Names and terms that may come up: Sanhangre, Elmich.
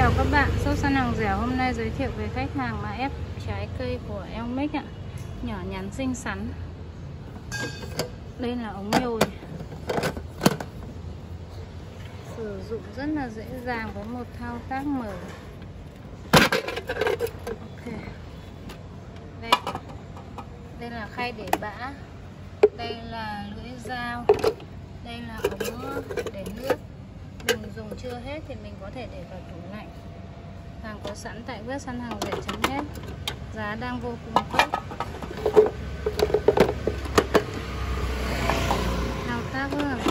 Chào các bạn, shop săn hàng dẻo hôm nay giới thiệu về khách hàng mà ép trái cây của Elmich ạ. Nhỏ nhắn xinh xắn. Đây là ống nhồi. Sử dụng rất là dễ dàng với một thao tác mở. Ok. Đây là khay để bã. Đây là lưỡi dao. Đây là ống để nước. Mình dùng chưa hết thì mình có thể để vào tủ lạnh. Hàng có sẵn tại web săn hàng dẻo.net. Giá đang vô cùng tốt. Thao tác rất là